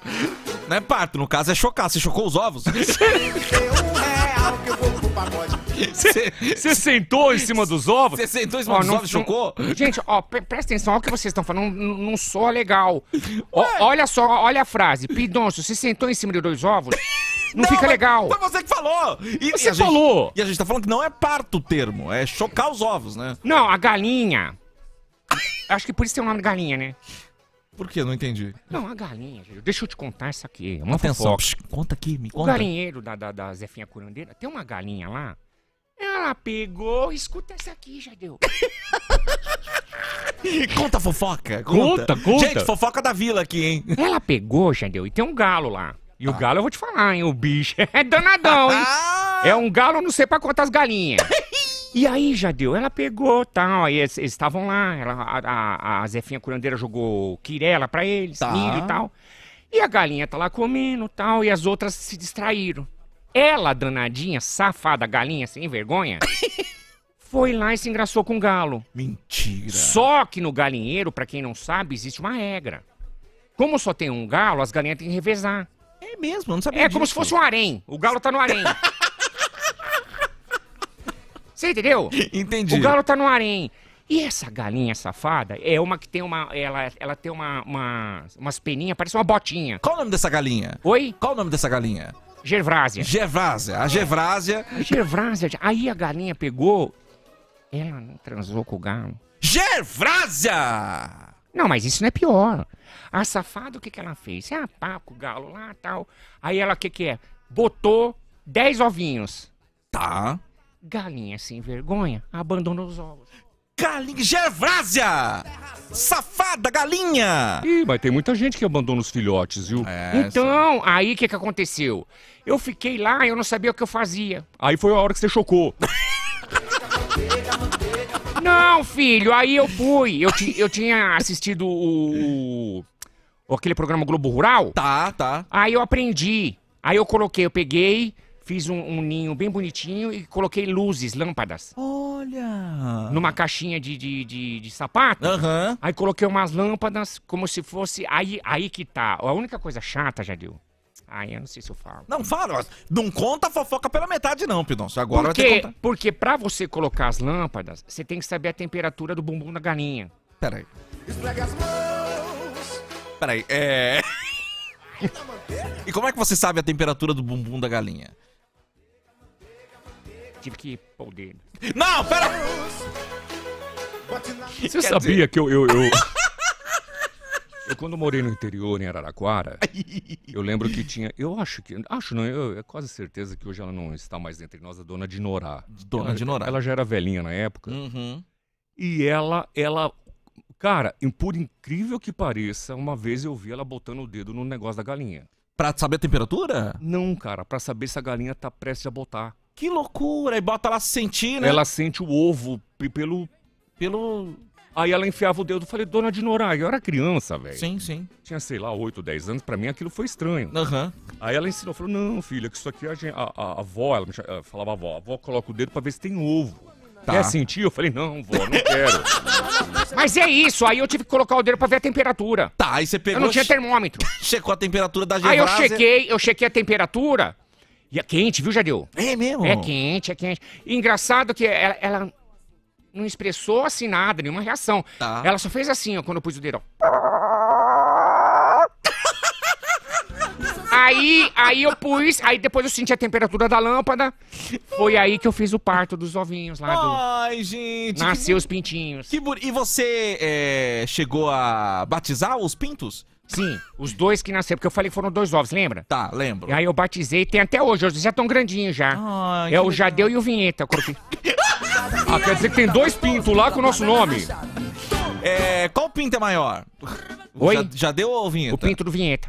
Não é parto, no caso é chocar, você chocou os ovos. Você sentou em cima dos ovos? Você sentou em cima ó, dos não, ovos e chocou? Gente, ó, pre presta atenção, olha o que vocês estão falando, não, não soa legal. Ó, olha só, olha a frase. Pidôncio, você sentou em cima de dois ovos? Não, não fica legal. Foi você que falou. E, você e falou. Gente, e a gente tá falando que não é parto o termo, é chocar os ovos, né? Não, a galinha. Acho que por isso tem o nome de galinha, né? Por quê? Não entendi. Não, a galinha, deixa eu te contar isso aqui. É uma atenção. Psh, conta aqui, me conta. O galinheiro da, da, da Zefinha Curandeira, tem uma galinha lá. Ela pegou, escuta essa aqui, já deu. Conta a fofoca, conta. Conta, conta. Gente, fofoca da vila aqui, hein? Ela pegou, já deu, e tem um galo lá. E ah. o galo eu vou te falar, hein, o bicho é danadão, hein? É um galo, não sei pra quantas galinhas. E aí, Jadeu, ela pegou, tá, ó, e eles estavam lá, ela, a, a, a Zefinha Curandeira jogou quirela pra eles, tá, milho e tal. E a galinha tá lá comendo e tal, e as outras se distraíram. Ela, danadinha, safada, galinha, sem vergonha, foi lá e se engraçou com o galo. Mentira! Só que no galinheiro, pra quem não sabe, existe uma regra. Como só tem um galo, as galinhas têm que revezar. É mesmo, eu não sabia É disso. Como se fosse um harém, o galo tá no harém. Você entendeu? Entendi. O galo tá no harém. E essa galinha safada é uma que tem uma... Ela, ela tem uma, uma, umas peninhas, parece uma botinha. Qual o nome dessa galinha? Oi? Qual o nome dessa galinha? Gervásia. Gervásia. A Gervásia... A Gervásia. Aí a galinha pegou... Ela não transou com o galo. Gervásia! Não, mas isso não é pior. A safada, o que que ela fez? Ah, pá, com o galo lá e tal. Aí ela, o que que é? Botou dez ovinhos. Tá. Galinha sem vergonha abandonou os ovos. Galinha Gervásia! Safada galinha! Ih, mas tem muita gente que abandona os filhotes, viu? É, então, sim. Aí o que que aconteceu? Eu fiquei lá, eu não sabia o que eu fazia. Aí foi a hora que você chocou. Não, filho, aí eu fui. Eu, ti, eu tinha assistido o, o... aquele programa Globo Rural. Tá, tá. Aí eu aprendi. Aí eu coloquei, eu peguei... Fiz um, um ninho bem bonitinho e coloquei luzes, lâmpadas. Olha! Numa caixinha de, de, de, de sapato. Uhum. Aí coloquei umas lâmpadas como se fosse... Aí, aí que tá. A única coisa chata, Jadil... Ai, eu não sei se eu falo. Não, fala. Não conta a fofoca pela metade não, Pidôncio. Agora vai ter que contar. Porque pra você colocar as lâmpadas, você tem que saber a temperatura do bumbum da galinha. Peraí. Esfrega as mãos. Peraí, é... E como é que você sabe a temperatura do bumbum da galinha? Tive que pôr o dedo. Não, pera! Você sabia dizer... que eu eu, eu... eu quando morei no interior, em Araraquara, eu lembro que tinha... Eu acho que... Acho não, eu, é quase certeza que hoje ela não está mais entre nós, a dona de Norá. Dona ela, de Norá. Ela já era velhinha na época. Uhum. E ela, ela... Cara, por incrível que pareça, uma vez eu vi ela botando o dedo no negócio da galinha. Pra saber a temperatura? Não, cara. Pra saber se a galinha tá prestes a botar. Que loucura! E bota ela sentir, né? Ela sente o ovo pelo... pelo... Aí ela enfiava o dedo. Eu falei, dona de Norá, eu era criança, velho. Sim, sim. Tinha, sei lá, oito, dez anos. Pra mim aquilo foi estranho. Aham. Uhum. Aí ela ensinou, falou, não, filha, que isso aqui a, a, a avó, ela me chama, ela falava avó, a avó coloca o dedo pra ver se tem ovo. Tá. Quer sentir? Eu falei, não, vó, não quero. Mas é isso, aí eu tive que colocar o dedo pra ver a temperatura. Tá, aí você pegou... Eu não tinha termômetro. Checou a temperatura da Gervásia. Aí eu chequei, eu chequei a temperatura... E é quente, viu, Jadeu? É mesmo? É quente, é quente. E engraçado que ela, ela não expressou assim nada, nenhuma reação. Tá. Ela só fez assim, ó, quando eu pus o dedo, ó. Aí, aí eu pus, aí depois eu senti a temperatura da lâmpada. Foi aí que eu fiz o parto dos ovinhos lá do... Ai, gente. Nasceu que... os pintinhos. Que bur... E você é, chegou a batizar os pintos? Sim, os dois que nasceram, porque eu falei que foram dois ovos, lembra? Tá, lembro. E aí eu batizei, tem até hoje, hoje já tão grandinhos já. Ai, é o Jadeu e o Vinheta. Ah, quer dizer que tem dois pintos lá com o nosso nome. É, qual pinto é maior? Oi? Já, já deu ou Vinheta? O pinto do Vinheta.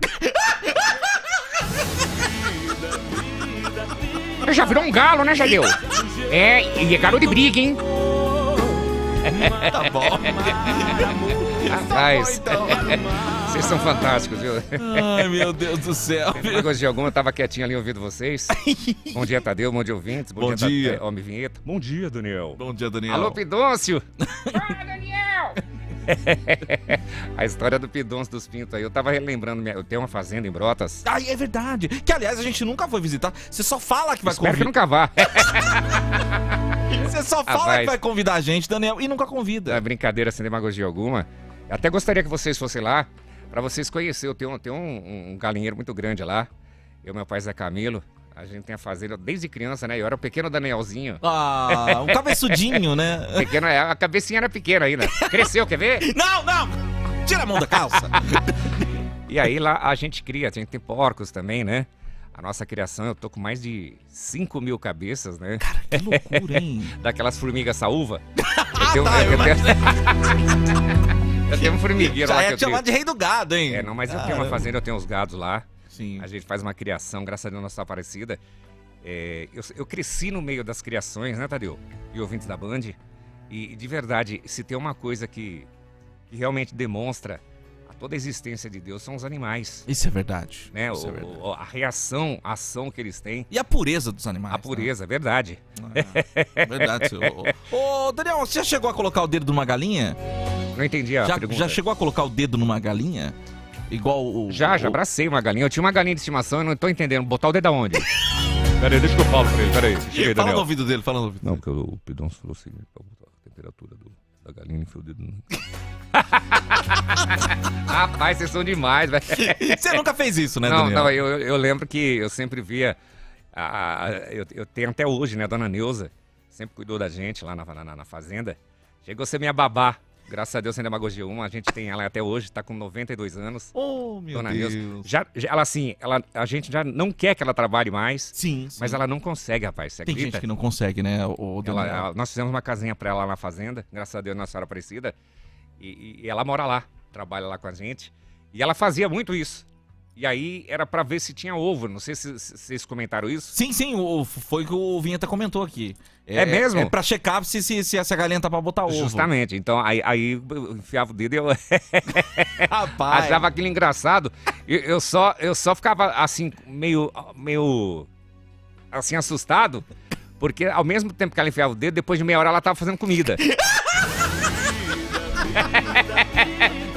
Já virou um galo, né, Jadeu? É, e é galo de briga, hein? Tá bom. Rapaz, tá bom, então. Vocês são fantásticos, viu? Ai, meu Deus do céu. Coisa de alguma, eu tava quietinho ali ouvindo vocês. Bom dia, Tadeu, bom dia, ouvintes. Bom, bom dia, dia. Tadeu, homem vinheta. Bom dia, Daniel. Bom dia, Daniel. Alô, Pidôncio. Fala, Daniel. A história do pidôncio dos pintos aí. Eu tava relembrando, minha... eu tenho uma fazenda em Brotas. Ai, é verdade. Que, aliás, a gente nunca foi visitar. Você só fala que vai convidar. Espero que nunca vá. Você só fala ah, que vai convidar a gente, Daniel, e nunca convida. É brincadeira, sem demagogia alguma. Eu até gostaria que vocês fossem lá, pra vocês conhecerem. Eu tenho, tenho um, um galinheiro muito grande lá. Eu, meu pai Zé Camilo. A gente tem a fazenda desde criança, né? Eu era o pequeno Danielzinho. Ah, um cabeçudinho, né? Pequeno, a cabecinha era pequena ainda. Cresceu, quer ver? Não, não! Tira a mão da calça! E aí lá a gente cria, a gente tem porcos também, né? A nossa criação, eu tô com mais de cinco mil cabeças, né? Cara, que loucura, hein? Daquelas formigas saúva. Eu tenho, ah, tá, eu, eu, eu, tenho... eu tenho um formigueiro já lá. Já é chamado de rei do gado, hein? É, não, mas Caramba. Eu tenho uma fazenda, eu tenho uns gados lá. Sim. A gente faz uma criação, graças a Deus, nossa Aparecida. É, eu, eu cresci no meio das criações, né, Tadeu? E ouvintes da Band. E, de verdade, se tem uma coisa que, que realmente demonstra a toda a existência de Deus, são os animais. Isso é verdade. Né? Isso o, é verdade. O, a reação, a ação que eles têm. E a pureza dos animais. A pureza, né? Verdade. Ah, verdade, senhor. Ô, Daniel, você já chegou a colocar o dedo numa galinha? Não entendi a já, pergunta. Já chegou a colocar o dedo numa galinha? Igual o... Já, já abracei uma galinha. Eu tinha uma galinha de estimação, eu não tô entendendo. Botar o dedo aonde? Peraí, deixa que eu falo pra ele, peraí. Aí, fala no ouvido dele, fala no ouvido Não, dele. Porque o pidôncio falou assim, pra botar a temperatura do, da galinha, enfia o dedo no... Rapaz, vocês são demais, velho. Você nunca fez isso, né, Daniel? Não, não, eu, eu lembro que eu sempre via... A, a, eu, eu tenho até hoje, né, a dona Neuza, sempre cuidou da gente lá na, na, na fazenda. Chegou a ser minha babá. Graças a Deus, sem demagogia uma, a gente tem ela até hoje, tá com noventa e dois anos. Oh, meu Dona Deus. Deus. Já, já, ela, assim, ela, a gente já não quer que ela trabalhe mais, sim, sim. Mas ela não consegue, rapaz. Você tem acredita? Gente que não consegue, né? O ela, ela, nós fizemos uma casinha pra ela lá na fazenda, graças a Deus, Nossa Senhora Aparecida. E, e ela mora lá, trabalha lá com a gente. E ela fazia muito isso. E aí era pra ver se tinha ovo, não sei se, se vocês comentaram isso. Sim, sim, o, foi o que o Vinheta comentou aqui. É, é mesmo? É pra checar se, se, se essa galinha tá pra botar ovo. Justamente, então aí, aí eu enfiava o dedo e eu Rapaz. Achava aquilo engraçado. Eu, eu, só, eu só ficava assim, meio, meio assim assustado, porque ao mesmo tempo que ela enfiava o dedo, depois de meia hora ela tava fazendo comida.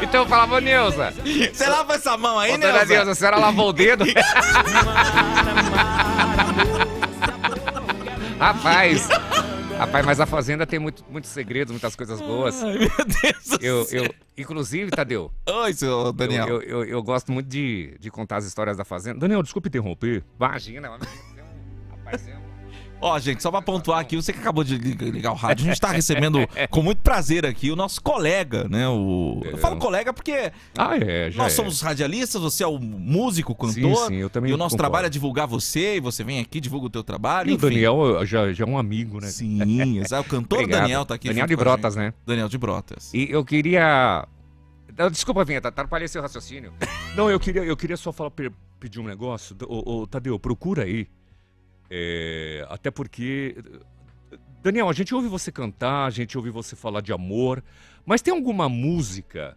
Então eu falava, ô Neuza, você lava essa mão aí, ô, Neuza? Dona Neuza, a senhora lavou o dedo? Rapaz, rapaz, mas a fazenda tem muito, muitos segredos, muitas coisas boas. Ai, meu Deus eu, do céu. Eu, inclusive, Tadeu. Oi, senhor Daniel. Eu, eu, eu, eu gosto muito de, de contar as histórias da fazenda. Daniel, desculpa interromper. Imagina, rapaz, é um... Ó, oh, gente, só pra pontuar aqui, você que acabou de ligar o rádio, a gente tá recebendo com muito prazer aqui o nosso colega, né? O... Eu falo colega porque ah, é, já nós é. somos radialistas, você é o músico, cantor, sim, sim, eu também e o nosso concordo. Trabalho é divulgar você, e você vem aqui, divulga o teu trabalho. E enfim. O Daniel já, já é um amigo, né? Sim, exato. O cantor Obrigado. Daniel tá aqui. Daniel de Brotas, né? Daniel de Brotas. E eu queria... Desculpa, Vinheta, atrapalhei seu raciocínio. Não, eu queria, eu queria só falar, pedir um negócio. Ô, ô, Tadeu, procura aí. É, até porque, Daniel, a gente ouve você cantar, a gente ouve você falar de amor, mas tem alguma música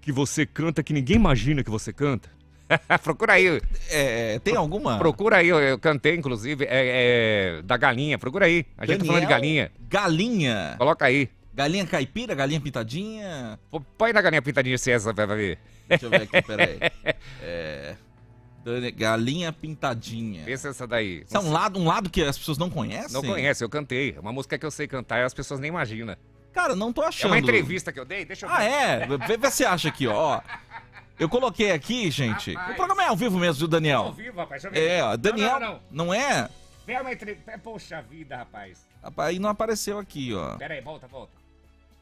que você canta que ninguém imagina que você canta? Procura aí. É, tem alguma? Procura aí, eu, eu cantei, inclusive, é, é, da galinha, procura aí. A gente Daniel, tá falando de galinha. Galinha? Coloca aí. Galinha caipira, galinha pintadinha? Põe na galinha pintadinha, se essa vai ver. Deixa eu ver aqui, peraí. É... Galinha Pintadinha. Pensa essa daí. Isso é um lado, um lado que as pessoas não conhecem? Não conhecem, eu cantei. É uma música que eu sei cantar e as pessoas nem imaginam. Cara, não tô achando. É uma entrevista que eu dei? Deixa eu ver. Ah, é? Vê se você acha aqui, ó. Eu coloquei aqui, gente. Rapaz, o programa é ao vivo mesmo, viu, Daniel? É ao vivo, rapaz. Deixa eu ver. É, Daniel. Não, não, não. não é? Vem uma entrevista. Poxa vida, rapaz. Rapaz, aí não apareceu aqui, ó. Pera aí, volta, volta.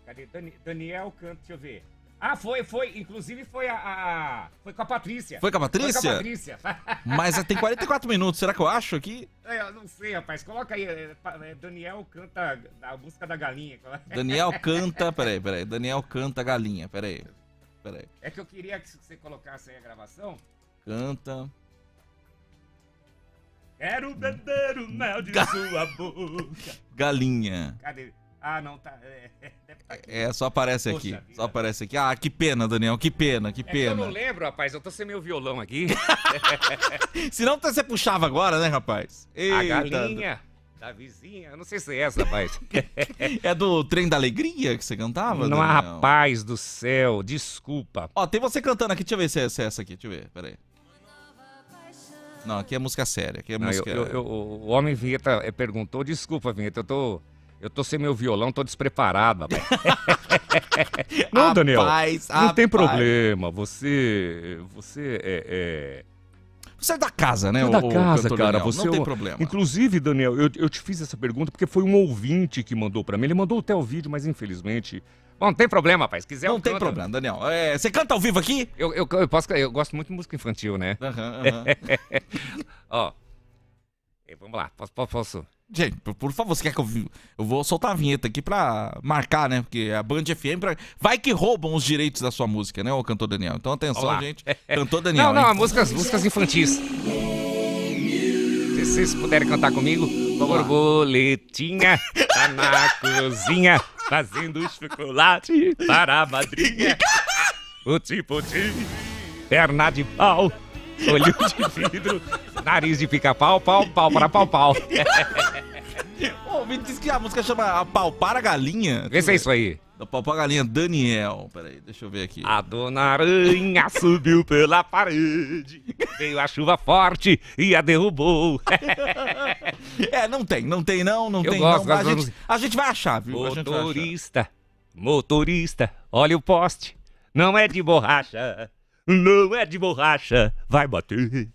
Cadê? Dan... Daniel Canto, deixa eu ver. Ah, foi, foi. Inclusive foi a, a... Foi com a Patrícia. Foi com a Patrícia? Foi com a Patrícia. Mas tem quarenta e quatro minutos, será que eu acho aqui? É, eu não sei, rapaz. Coloca aí. Daniel canta a música da galinha. Daniel canta... Peraí, peraí. Daniel canta a galinha, peraí. Peraí. É que eu queria que você colocasse aí a gravação. Canta... Quero beber o mel de Ga... sua boca. Galinha. Cadê? Ah, não, tá. É, tá é só aparece Poxa aqui. Vida. Só aparece aqui. Ah, que pena, Daniel. Que pena, que é pena. Que eu não lembro, rapaz. Eu tô sem meu violão aqui. Senão você puxava agora, né, rapaz? Eita. A galinha da vizinha. Eu não sei se é essa, rapaz. É do Trem da Alegria que você cantava, Daniel? Não, rapaz do céu. Desculpa. Ó, tem você cantando aqui. Deixa eu ver se é, se é essa aqui. Deixa eu ver. Pera aí. Não, aqui é música séria. Aqui é não, música... Eu, eu, eu, o Homem Vinheta perguntou. Desculpa, Vinheta. Eu tô... Eu tô sem meu violão, tô despreparado, rapaz. Não, rapaz, Daniel, rapaz, não tem problema. Você, você é, é... Você é da casa, né? Você é da o, casa, o cara. Você não tem o... problema. Inclusive, Daniel, eu, eu te fiz essa pergunta porque foi um ouvinte que mandou pra mim. Ele mandou até o vídeo, mas infelizmente... Bom, não tem problema, rapaz. Se quiser, não eu tem canto. problema, Daniel. É, você canta ao vivo aqui? Eu, eu, eu, posso, eu gosto muito de música infantil, né? Uhum, uhum. Ó, vamos lá, posso... posso... Gente, por favor, você quer que eu... Eu vou soltar a vinheta aqui pra marcar, né? Porque a Band F M... Pra... Vai que roubam os direitos da sua música, né, ô cantor Daniel? Então atenção, Olá. gente. Cantor Daniel. Não, não, hein? músicas, músicas infantis. Se vocês puderem cantar comigo... Borboletinha tá na cozinha fazendo chocolate para a madrinha. Puti-puti, perna de pau, olho de vidro, nariz de pica-pau, pau, pau para pau, pau. Ô, o Vitor disse que a música chama A Pau para a Galinha. Vê se é isso aí. A Pau para a Galinha, Daniel. Peraí, deixa eu ver aqui. A Dona Aranha subiu pela parede, veio a chuva forte e a derrubou. É, não tem, não tem não, não eu tem gosto, não. A gente, a gente vai achar, viu? Motorista, achar. motorista, olha o poste. Não é de borracha, não é de borracha. Vai bater.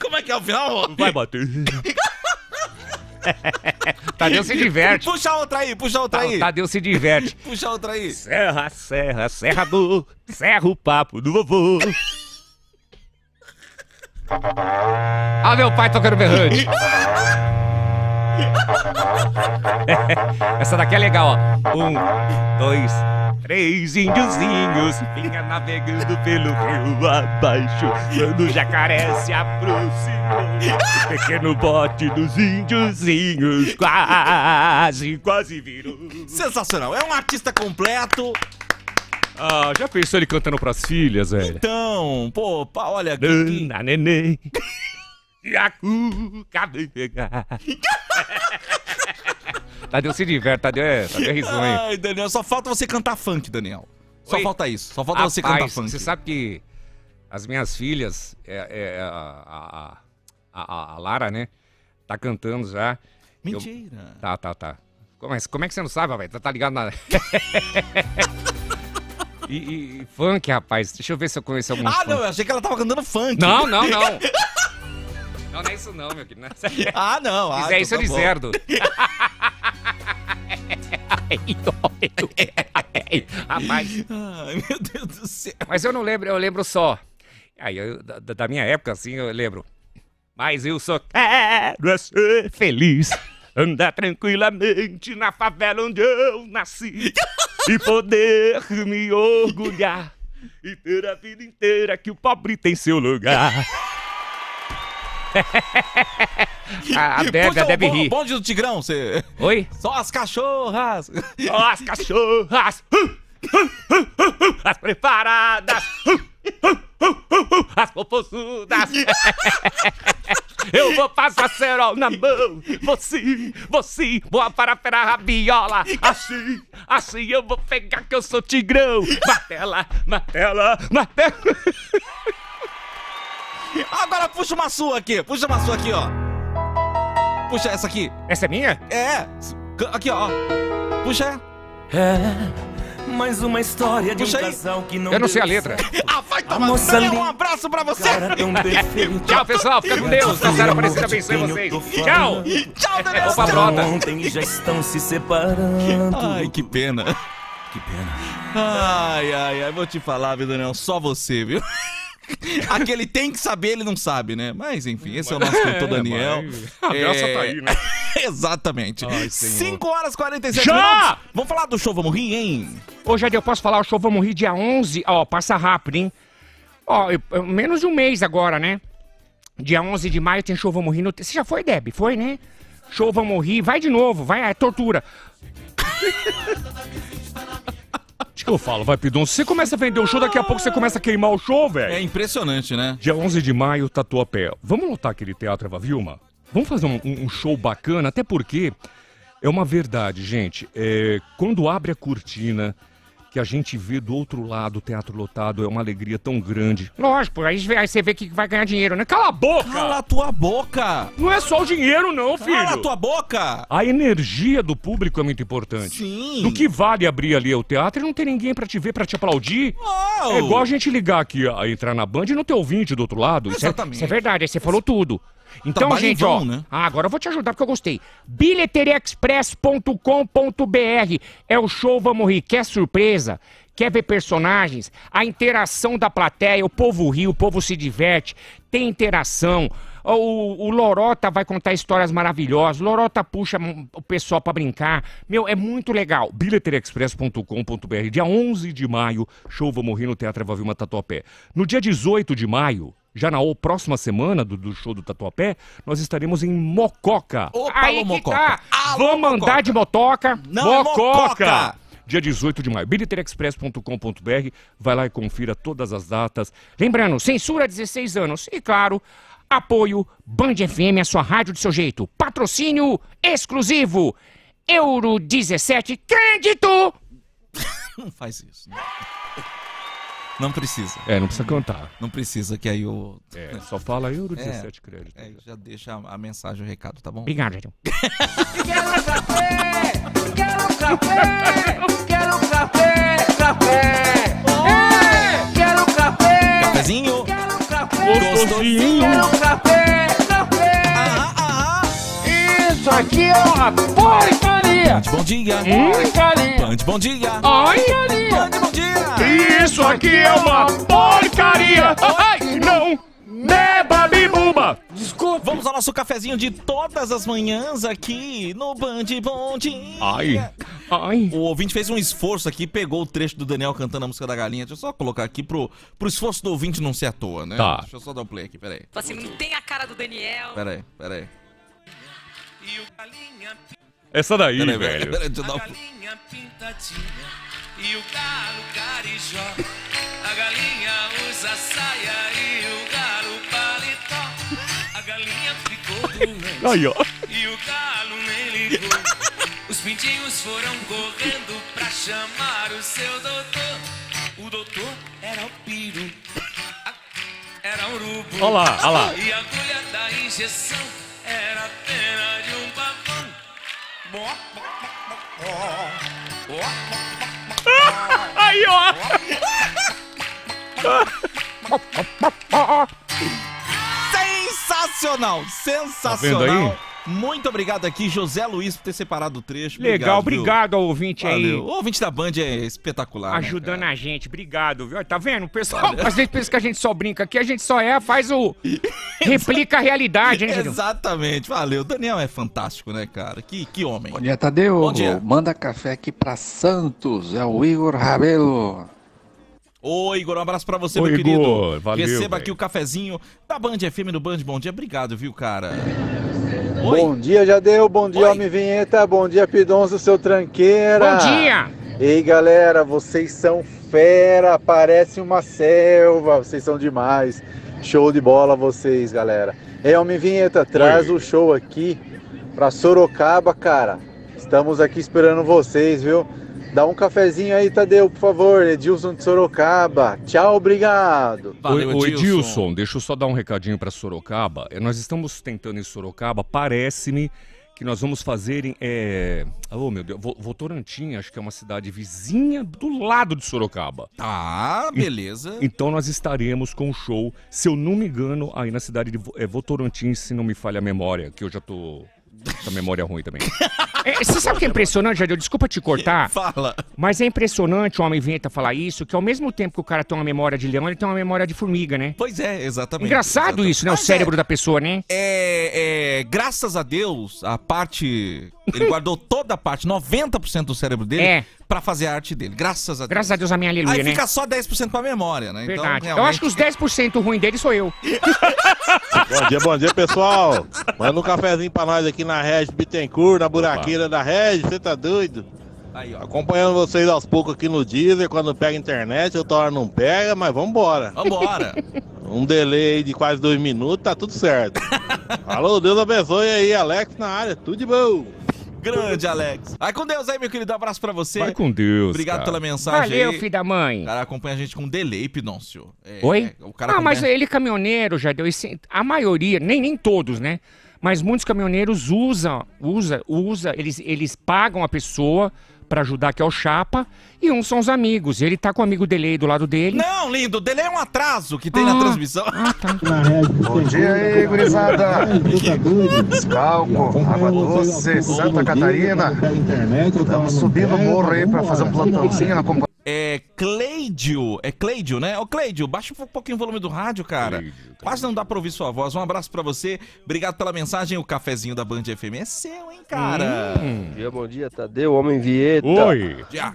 Como é que é o final? Vai bater. Tadeu se diverte. Puxa outra aí, puxa outra aí. Tadeu se diverte. Puxa outra aí. Serra, serra, serrador, serra o papo do vovô. Ah, meu pai tocando berrante. Essa daqui é legal, ó. Um, dois, três índiozinhos vinha navegando pelo rio abaixo. Quando o jacaré se aproximou, o pequeno bote dos índiozinhos quase, quase virou. Sensacional, é um artista completo. Ah, já pensou ele cantando pras filhas, velho? Então, pô, pá, olha aqui. Nana, neném. E a cuca vem pegar. Tadeu se diverte, Tadeu é, Tadeu é risonho. Ai, Daniel, só falta você cantar funk, Daniel. Só Oi? falta isso, só falta Rapaz, você cantar funk. Você sabe que as minhas filhas, é, é, a, a, a, a Lara, né, tá cantando já. Mentira. Eu... Tá, tá, tá. Mas como é que você não sabe, velho? Tá ligado na... E, e, e funk, rapaz, deixa eu ver se eu conheço algum Ah, funk. não, eu achei que ela tava cantando funk. Não, não, não. Não, não é isso não, meu querido. Não. Ah, não. Ah, é isso, tá eu deserdo. Rapaz. Ai, meu Deus do céu. Mas eu não lembro, eu lembro só. Aí, eu, da, da minha época, assim, eu lembro. Mas eu só quero ser feliz. Andar tranquilamente na favela onde eu nasci. E poder me orgulhar e ter a vida inteira que o pobre tem seu lugar. a, a Bebe, Puxa, a Bebe ri. O bonde do Tigrão, você... Oi? Só as cachorras. Só as cachorras. As preparadas. As popozudas. Eu vou passar cerol na mão. Você, você, vou para a rabiola. Assim, assim eu vou pegar que eu sou tigrão. Martela, martela, martela. Agora puxa uma sua aqui, puxa uma sua aqui, ó. Puxa essa aqui. Essa é minha? É. Aqui, ó. Puxa. É. mais uma história de um casal que não... Eu não sei a letra. Ah, vai tomar banho, um abraço pra você. Tchau, pessoal, fica com Deus. Nossa Senhora Aparecida abençoe vocês. Tchau. Tchau, Deus. Opa, brota. Ontem já estão se separando. Ai, que pena. Que pena. Ai, ai, ai, vou te falar, viu, Daniel, só você, viu? Aquele tem que saber, ele não sabe, né? Mas enfim, esse é o nosso cantor Daniel. É, a graça é... tá aí, né? Exatamente. cinco horas e quarenta e sete já! Minutos. Vamos falar do Chovamorri, hein? Ô, Jade, eu posso falar o Chovamorri dia onze? Ó, passa rápido, hein? Ó, eu, menos de um mês agora, né? Dia onze de maio tem Chovamorri no... Você já foi, Deb? Foi, né? Chovamorri, vai de novo, vai, é tortura. Que eu falo, vai, pidôncio, você começa a vender o show, daqui a pouco você começa a queimar o show, velho. É impressionante, né? Dia onze de maio, Tatuapé. Vamos lotar aquele teatro Eva Vilma? Vamos fazer um, um show bacana, até porque é uma verdade, gente. É, quando abre a cortina, que a gente vê do outro lado o teatro lotado, é uma alegria tão grande. Lógico, aí você vê que vai ganhar dinheiro, né? Cala a boca! Cala a tua boca! Não é só o dinheiro, não, filho! Cala a tua boca! A energia do público é muito importante. Sim! Do que vale abrir ali o teatro e não ter ninguém pra te ver, pra te aplaudir? Oh. É igual a gente ligar aqui, a entrar na Band e não ter ouvinte do outro lado. Exatamente. Isso é, isso é verdade, aí você falou tudo. Então, trabalho gente, bom, ó, né? Ah, agora eu vou te ajudar porque eu gostei. bilheteria express ponto com ponto b r é o show Vamos Rir. Quer surpresa? Quer ver personagens? A interação da plateia, o povo ri, o povo se diverte, tem interação. O, o Lorota vai contar histórias maravilhosas. Lorota puxa o pessoal pra brincar. Meu, é muito legal. bilheteria express ponto com ponto b r. Dia onze de maio, show Vamos Rir no Teatro Eva Vilma Tatuapé. No dia dezoito de maio, já na próxima semana do, do show do Tatuapé, nós estaremos em Mococa. Opa, aí que tá. Vamos andar de motoca. Não, Mococa. É Mococa. Dia dezoito de maio. bilheteria express ponto com ponto b r. Vai lá e confira todas as datas. Lembrando, censura dezesseis anos. E claro, apoio Band F M, a sua rádio do seu jeito. Patrocínio exclusivo. Euro dezessete. Crédito. Não faz isso. Né? Não precisa. É, não precisa cantar. Não precisa, que aí eu... É, só fala Euro dezessete é, crédito. É, já deixa a, a mensagem, o recado, tá bom? Obrigado, Jadil. Quero café! Quero café! Quero café! Café! Oh! Quero café! Cafezinho! Quero café! Gostosinho! Quero café! Café! Ah, ah, ah. Isso aqui é uma porcaria! Band Bom Dia! Porcaria! Band Bom Dia! Porcaria! Band Bom Dia! Isso aqui é uma porcaria! Ai, não! Neba bibuba! Desculpa! Vamos ao nosso cafezinho de todas as manhãs aqui no Band Bom Dia! Ai! Ai! O ouvinte fez um esforço aqui, pegou o trecho do Daniel cantando a música da galinha. Deixa eu só colocar aqui pro, pro esforço do ouvinte não ser à toa, né? Tá. Deixa eu só dar o play aqui, peraí. Você não tem a cara do Daniel. Peraí, peraí. E o galinha... Essa daí, peraí, velho. Peraí, deixa eu dar o... A galinha pintadinha... E o galo carijó, a galinha usa saia e o galo paletó. A galinha ficou doente e o galo nem ligou. Os pintinhos foram correndo pra chamar o seu doutor. O doutor era o piro, era o urubu. Olha lá, olha lá. E a agulha da injeção era a pena de um babão. Bó, bó, bó, bó, bó. Aí, ó! Sensacional! Sensacional! Tá vendo aí? Muito obrigado aqui, José Luiz, por ter separado o trecho. Obrigado, legal, obrigado ao ouvinte. Valeu. Aí. O ouvinte da Band é espetacular. Ajudando, né, a gente, obrigado, viu? Tá vendo? O pessoal, às vezes pensa que a gente só brinca aqui, a gente só é, faz o... Replica a realidade, né, Júlio? Exatamente, valeu. O Daniel é fantástico, né, cara? Que, que homem. Bom dia, Tadeu. Bom dia. Manda café aqui pra Santos, é o Igor Rabelo. Ô, Igor, um abraço pra você, ô, meu Igor, querido. Valeu, receba, véio, aqui o cafezinho da Band F M no Band Bom Dia. Obrigado, viu, cara? Oi. Bom dia, Jadeu. Bom dia, Oi. Homem Vinheta. Bom dia, Pidoncio, seu tranqueira. Bom dia! Ei, galera, vocês são fera, parece uma selva. Vocês são demais. Show de bola vocês, galera. Ei, Homem Vinheta, traz Oi. o show aqui pra Sorocaba, cara. Estamos aqui esperando vocês, viu? Dá um cafezinho aí, Tadeu, por favor. Edilson de Sorocaba. Tchau, obrigado. Valeu, Edilson. Ô, Edilson, deixa eu só dar um recadinho pra Sorocaba. Nós estamos tentando em Sorocaba, parece-me que nós vamos fazer em... É... Oh, meu Deus, Votorantim, acho que é uma cidade vizinha do lado de Sorocaba. Tá, beleza. E, então nós estaremos com um show, se eu não me engano, aí na cidade de é, Votorantim, se não me falha a memória, que eu já tô... Essa memória ruim também. É, você sabe o que é impressionante, Jadeu? Desculpa te cortar. Fala. Mas é impressionante o homem vinheta falar isso, que ao mesmo tempo que o cara tem uma memória de leão, ele tem uma memória de formiga, né? Pois é, exatamente. Engraçado exatamente. Isso, né? Mas o cérebro é, da pessoa, né? É, é... Graças a Deus, a parte... Ele guardou toda a parte, noventa por cento do cérebro dele, é. pra fazer a arte dele. Graças a Deus. Graças a Deus, a minha aleluia, Aí né? fica só dez por cento pra memória, né? Verdade. Então, realmente... Eu acho que os dez por cento ruim dele sou eu. Bom dia, bom dia, pessoal. Manda um cafezinho pra nós aqui na Regis Bittencourt, na buraqueira Opa. da Regis, você tá doido? Aí, ó. Acompanhando vocês aos poucos aqui no Deezer, quando pega internet, outra hora não pega, mas vambora. Vambora. Um delay de quase dois minutos, tá tudo certo. Alô, Deus abençoe aí, Alex na área, tudo de bom. Grande, Alex. Vai com Deus aí, meu querido. Um abraço pra você. Vai com Deus, Obrigado cara. pela mensagem Valeu, aí. filho da mãe. O cara acompanha a gente com delay, Pidôncio. É, Oi? É, o cara ah, acompanha... mas ele caminhoneiro, já deu. A maioria, nem, nem todos, né? Mas muitos caminhoneiros usam, usa, usa. Eles, eles pagam a pessoa pra ajudar, que é o chapa. E uns são os amigos. Ele tá com o amigo delay do lado dele. Não, lindo. O delay é um atraso que tem ah, na transmissão. Ah, tá. Bom dia aí, gurizada. Descalco, Água Doce, Santa Catarina. Estamos subindo o morro aí pra fazer um plantãozinho na companhia. É Cleidio, é Cleidio, né? Ô Cleidio, baixa um pouquinho o volume do rádio, cara. Cleidio, Quase não dá pra ouvir sua voz. Um abraço pra você, obrigado pela mensagem. O cafezinho da Band F M é seu, hein, cara? Hum. Bom dia, bom dia, Tadeu, Homem Vieta. Oi. Já.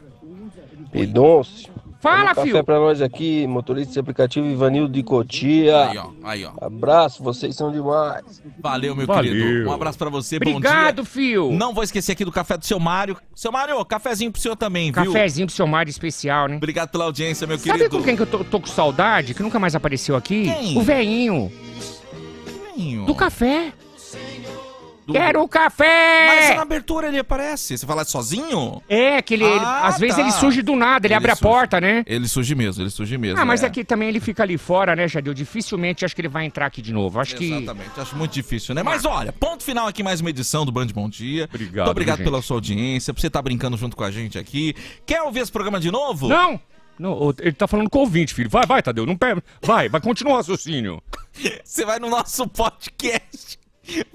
Pidôncio. Fala, um café filho. pra nós aqui, motorista de aplicativo Ivanildo de Cotia. Aí, ó, aí, ó. Abraço, vocês são demais. Valeu, meu Valeu. querido. Um abraço pra você, Obrigado, bom dia. Obrigado, filho. Não vou esquecer aqui do café do seu Mário. Seu Mário, cafezinho pro senhor também, viu? Cafezinho pro seu Mário especial, né? Obrigado pela audiência, meu Sabe querido. Sabe com quem que eu tô, tô com saudade, que nunca mais apareceu aqui? Quem? O velhinho. Velhinho? Do café. Do... Quero o café! Mas na abertura ele aparece, você fala sozinho? É, que ele, ah, ele às tá. vezes ele surge do nada, ele, ele abre surge. a porta, né? Ele surge mesmo, ele surge mesmo. Ah, mas é. aqui também ele fica ali fora, né, Jadeu? Dificilmente acho que ele vai entrar aqui de novo, acho Exatamente. que... Exatamente, acho muito difícil, né? Mas olha, ponto final aqui, mais uma edição do Band Bom Dia. Obrigado, Muito obrigado pela sua audiência, por você estar tá brincando junto com a gente aqui. Quer ouvir esse programa de novo? Não! Não, ele tá falando com o ouvinte, filho. Vai, vai, Tadeu, não pega... Vai, vai, continua o raciocínio. Você vai no nosso podcast...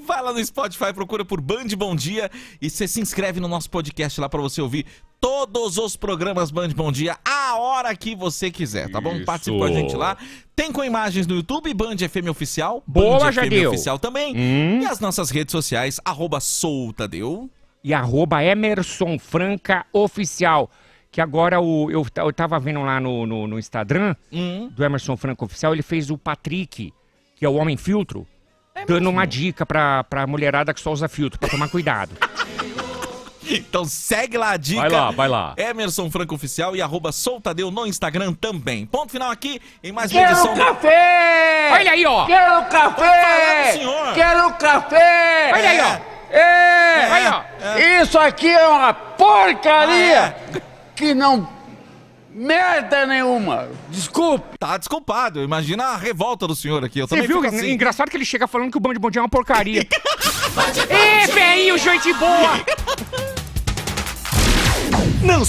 Vai lá no Spotify, procura por Band Bom Dia e você se inscreve no nosso podcast lá pra você ouvir todos os programas Band Bom Dia a hora que você quiser, tá bom? Isso. Participa com a gente lá. Tem com imagens no YouTube, Band F M Oficial, Boa, Band F M Oficial também. Hum. E as nossas redes sociais, arroba Soutadeu. E arroba Emerson França Oficial. Que agora o, eu, eu tava vendo lá no, no, no Instagram hum. do Emerson França Oficial, ele fez o Patrick, que é o Homem Filtro. É dando mesmo. uma dica pra, pra mulherada que só usa filtro, pra tomar cuidado. Então segue lá a dica. Vai lá, vai lá. Emerson França Oficial e arroba Soutadeu no Instagram também. Ponto final aqui em mais uma edição. Quero café! Olha aí, ó! Quero café! Falando, Quero café! Olha aí, ó! É. É. Aí, ó. É. Isso aqui é uma porcaria ah, é. que não... Merda nenhuma! Desculpe! Tá desculpado, imagina a revolta do senhor aqui. Eu Você viu? Assim. Engraçado que ele chega falando que o Band Bom Dia é uma porcaria. Ê, velhinho, gente boa! Não